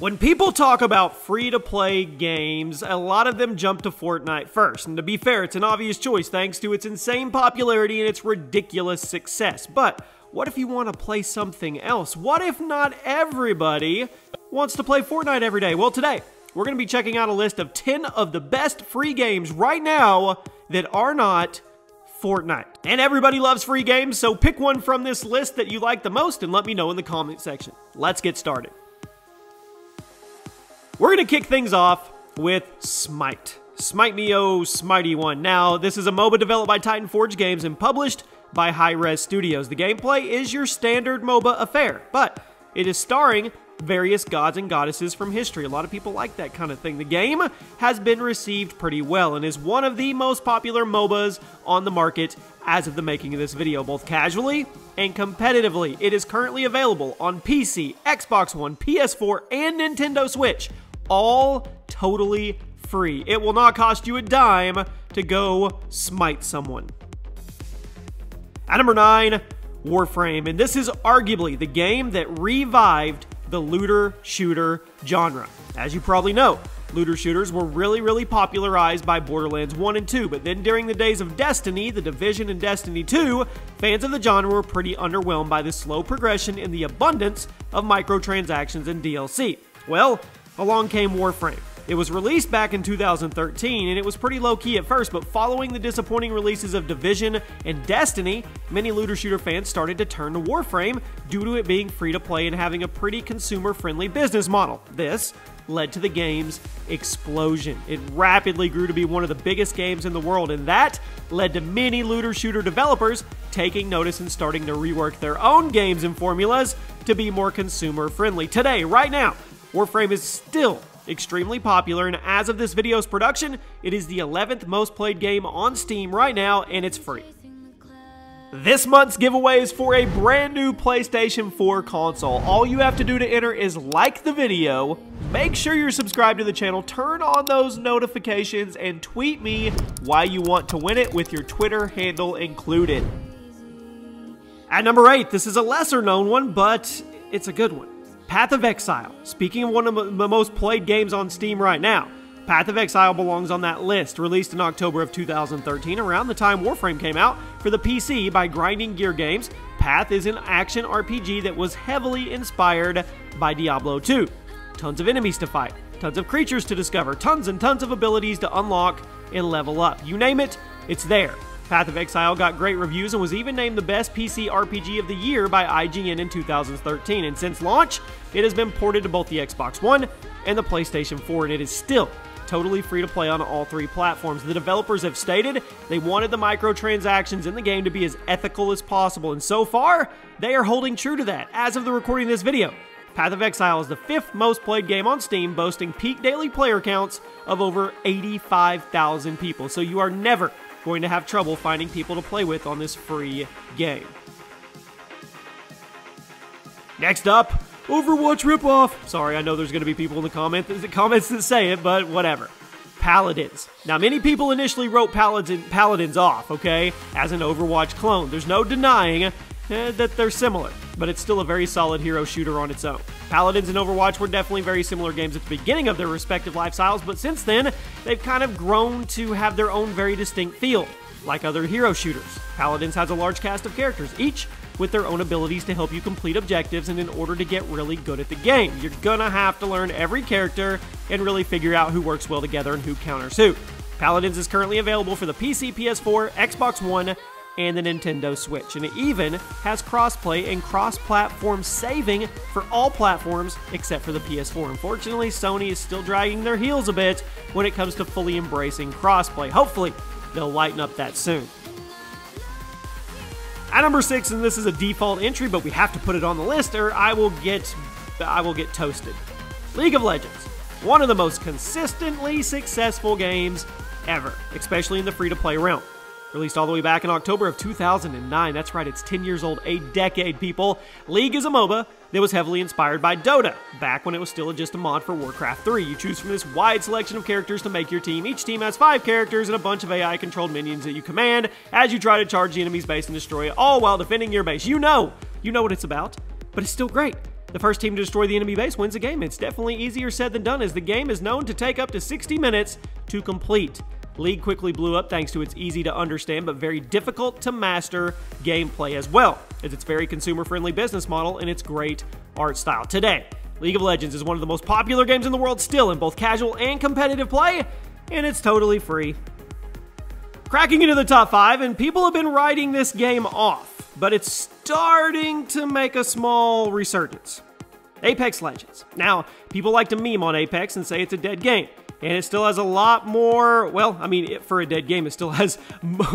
When people talk about free-to-play games, a lot of them jump to Fortnite first, and to be fair, it's an obvious choice thanks to its insane popularity and its ridiculous success. But what if you want to play something else? What if not everybody wants to play Fortnite every day? Well, today, we're going to be checking out a list of 10 of the best free games right now that are not Fortnite. And everybody loves free games, so pick one from this list that you like the most and let me know in the comment section. Let's get started. We're going to kick things off with Smite. Smite me, oh, Smitey one. Now, this is a MOBA developed by Titanforge Games and published by Hi-Rez Studios. The gameplay is your standard MOBA affair, but it is starring various gods and goddesses from history. A lot of people like that kind of thing. The game has been received pretty well and is one of the most popular MOBAs on the market as of the making of this video, both casually and competitively. It is currently available on PC, Xbox One, PS4, and Nintendo Switch. All totally free. It will not cost you a dime to go smite someone. At number 9, Warframe. And this is arguably the game that revived the looter-shooter genre. As you probably know, looter shooters were really popularized by Borderlands 1 and 2, but then during the days of Destiny, The Division, and Destiny 2, fans of the genre were pretty underwhelmed by the slow progression and the abundance of microtransactions and DLC. Well, along came Warframe. It was released back in 2013, and it was pretty low-key at first, but following the disappointing releases of Division and Destiny, many looter-shooter fans started to turn to Warframe due to it being free-to-play and having a pretty consumer-friendly business model. This led to the game's explosion. It rapidly grew to be one of the biggest games in the world, and that led to many looter-shooter developers taking notice and starting to rework their own games and formulas to be more consumer-friendly. Today, right now, Warframe is still extremely popular, and as of this video's production, it is the 11th most played game on Steam right now, and it's free. This month's giveaway is for a brand new PlayStation 4 console. All you have to do to enter is like the video, make sure you're subscribed to the channel, turn on those notifications, and tweet me why you want to win it with your Twitter handle included. At number 8, this is a lesser known one, but it's a good one. Path of Exile. Speaking of one of the most played games on Steam right now, Path of Exile belongs on that list. Released in October of 2013, around the time Warframe came out for the PC by Grinding Gear Games, Path is an action RPG that was heavily inspired by Diablo II. Tons of enemies to fight, tons of creatures to discover, tons and tons of abilities to unlock and level up. You name it, it's there. Path of Exile got great reviews and was even named the best PC RPG of the year by IGN in 2013, and since launch, it has been ported to both the Xbox One and the PlayStation 4, and it is still totally free to play on all three platforms. The developers have stated they wanted the microtransactions in the game to be as ethical as possible, and so far, they are holding true to that. As of the recording of this video, Path of Exile is the 5th most played game on Steam, boasting peak daily player counts of over 85,000 people, so you are never going to have trouble finding people to play with on this free game. Next up, Overwatch ripoff. Sorry, I know there's going to be people in the comments that say it, but whatever. Paladins. Now, many people initially wrote Paladins off, okay, as an Overwatch clone. There's no denying that they're similar, but it's still a very solid hero shooter on its own. Paladins and Overwatch were definitely very similar games at the beginning of their respective lifestyles, but since then, they've kind of grown to have their own very distinct feel, like other hero shooters. Paladins has a large cast of characters, each with their own abilities to help you complete objectives, and in order to get really good at the game, you're gonna have to learn every character and really figure out who works well together and who counters who. Paladins is currently available for the PC, PS4, Xbox One, and the Nintendo Switch, and it even has crossplay and cross-platform saving for all platforms except for the PS4. Unfortunately, Sony is still dragging their heels a bit when it comes to fully embracing crossplay. Hopefully, they'll lighten up that soon. At number 6, and this is a default entry, but we have to put it on the list or I will get toasted. League of Legends, one of the most consistently successful games ever, especially in the free-to-play realm. Released all the way back in October of 2009. That's right, it's 10 years old, a decade, people. League is a MOBA that was heavily inspired by Dota, back when it was still just a mod for Warcraft 3. You choose from this wide selection of characters to make your team. Each team has 5 characters and a bunch of AI-controlled minions that you command as you try to charge the enemy's base and destroy it, all while defending your base. You know what it's about, but it's still great. The first team to destroy the enemy base wins the game. It's definitely easier said than done, as the game is known to take up to 60 minutes to complete. League quickly blew up thanks to its easy to understand but very difficult to master gameplay, as well as its very consumer-friendly business model and its great art style. Today, League of Legends is one of the most popular games in the world still, in both casual and competitive play, and it's totally free. Cracking into the top 5, and people have been writing this game off, but it's starting to make a small resurgence. Apex Legends. Now, people like to meme on Apex and say it's a dead game. And it still has a lot more, well, I mean, for a dead game, it still has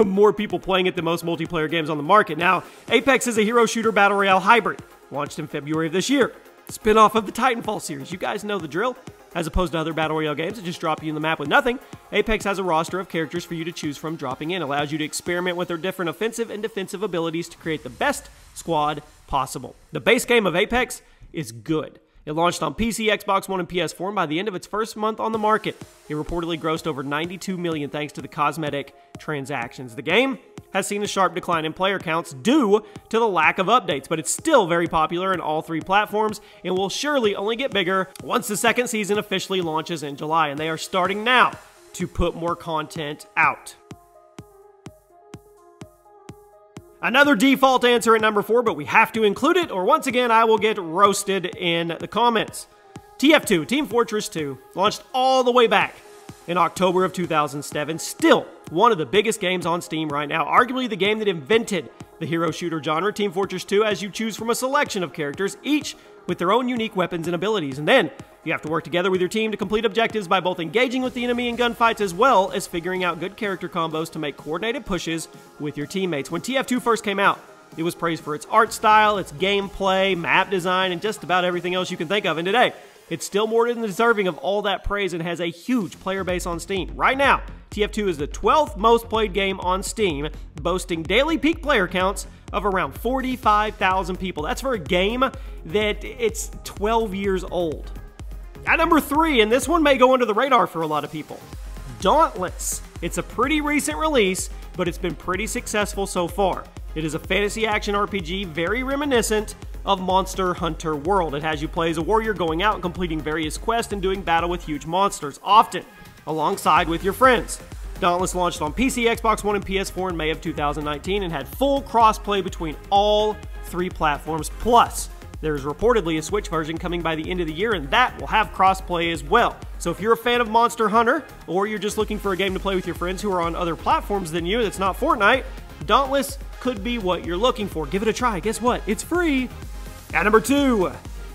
more people playing it than most multiplayer games on the market. Now, Apex is a hero shooter battle royale hybrid, launched in February of this year. Spin-off of the Titanfall series, you guys know the drill. As opposed to other battle royale games that just drop you in the map with nothing, Apex has a roster of characters for you to choose from dropping in. It allows you to experiment with their different offensive and defensive abilities to create the best squad possible. The base game of Apex is good. It launched on PC, Xbox One, and PS4, and by the end of its first month on the market, it reportedly grossed over $92 million thanks to the cosmetic transactions. The game has seen a sharp decline in player counts due to the lack of updates, but it's still very popular in all three platforms and will surely only get bigger once the second season officially launches in July, and they are starting now to put more content out. Another default answer at number 4, but we have to include it, or once again, I will get roasted in the comments. TF2, Team Fortress 2, launched all the way back in October of 2007. Still one of the biggest games on Steam right now. Arguably the game that invented the hero shooter genre. Team Fortress 2, as you choose from a selection of characters, each with their own unique weapons and abilities. And then you have to work together with your team to complete objectives by both engaging with the enemy in gunfights as well as figuring out good character combos to make coordinated pushes with your teammates. When TF2 first came out, it was praised for its art style, its gameplay, map design, and just about everything else you can think of. And today, it's still more than deserving of all that praise and has a huge player base on Steam. Right now, TF2 is the 12th most played game on Steam, boasting daily peak player counts of around 45,000 people. That's for a game that it's 12 years old. At number 3, and this one may go under the radar for a lot of people, Dauntless. It's a pretty recent release, but it's been pretty successful so far. It is a fantasy action RPG very reminiscent of Monster Hunter World. It has you play as a warrior, going out and completing various quests and doing battle with huge monsters, often alongside with your friends. Dauntless launched on PC, Xbox One, and PS4 in May of 2019 and had full cross-play between all three platforms. Plus, there's reportedly a Switch version coming by the end of the year, and that will have cross-play as well. So if you're a fan of Monster Hunter, or you're just looking for a game to play with your friends who are on other platforms than you that's not Fortnite, Dauntless could be what you're looking for. Give it a try. Guess what? It's free. At number 2,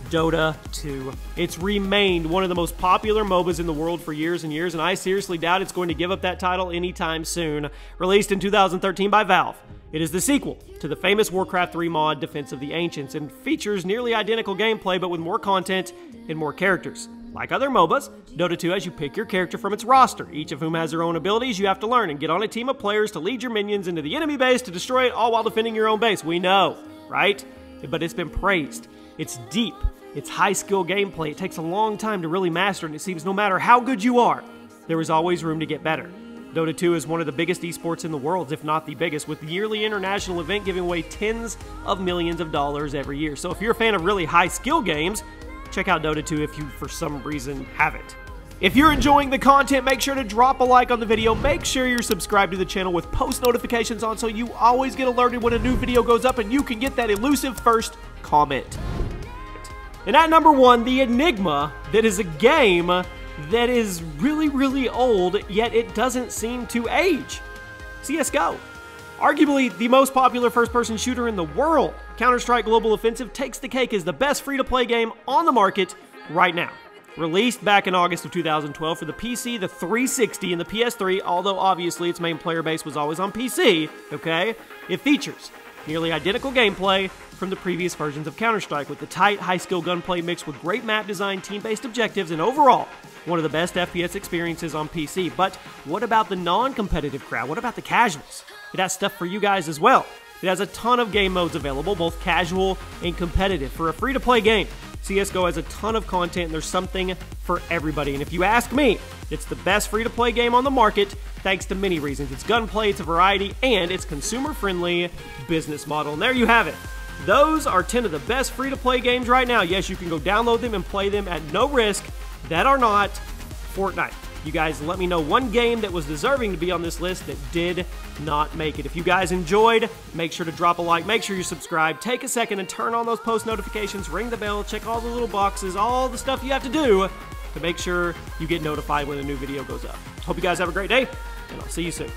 Dota 2. It's remained one of the most popular MOBAs in the world for years and years, and I seriously doubt it's going to give up that title anytime soon. Released in 2013 by Valve, it is the sequel to the famous Warcraft 3 mod Defense of the Ancients and features nearly identical gameplay but with more content and more characters. Like other MOBAs, Dota 2 has you pick your character from its roster, each of whom has their own abilities you have to learn, and get on a team of players to lead your minions into the enemy base to destroy it, all while defending your own base. We know, right? But it's been praised. It's deep. It's high-skill gameplay. It takes a long time to really master, and it seems no matter how good you are, there is always room to get better. Dota 2 is one of the biggest esports in the world, if not the biggest, with the yearly international event giving away tens of millions of dollars every year. So if you're a fan of really high-skill games, check out Dota 2 if you, for some reason, haven't. If you're enjoying the content, make sure to drop a like on the video. Make sure you're subscribed to the channel with post notifications on so you always get alerted when a new video goes up and you can get that elusive first comment. And at number 1, the enigma that is a game that is really, really old, yet it doesn't seem to age. CSGO. Arguably the most popular first-person shooter in the world, Counter-Strike Global Offensive takes the cake as the best free-to-play game on the market right now. Released back in August of 2012 for the PC, the 360, and the PS3, although obviously its main player base was always on PC, okay? It features nearly identical gameplay from the previous versions of Counter-Strike, with the tight, high-skill gunplay mixed with great map design, team-based objectives, and overall, one of the best FPS experiences on PC. But what about the non-competitive crowd? What about the casuals? It has stuff for you guys as well. It has a ton of game modes available, both casual and competitive. For a free-to-play game, CSGO has a ton of content and there's something for everybody. And if you ask me, it's the best free-to-play game on the market thanks to many reasons. It's gunplay, it's a variety, and it's consumer-friendly business model. And there you have it. Those are 10 of the best free-to-play games right now. Yes, you can go download them and play them at no risk that are not Fortnite. You guys let me know one game that was deserving to be on this list that did not make it. If you guys enjoyed, make sure to drop a like, make sure you subscribe, take a second and turn on those post notifications, ring the bell, check all the little boxes, all the stuff you have to do to make sure you get notified when a new video goes up. Hope you guys have a great day, and I'll see you soon.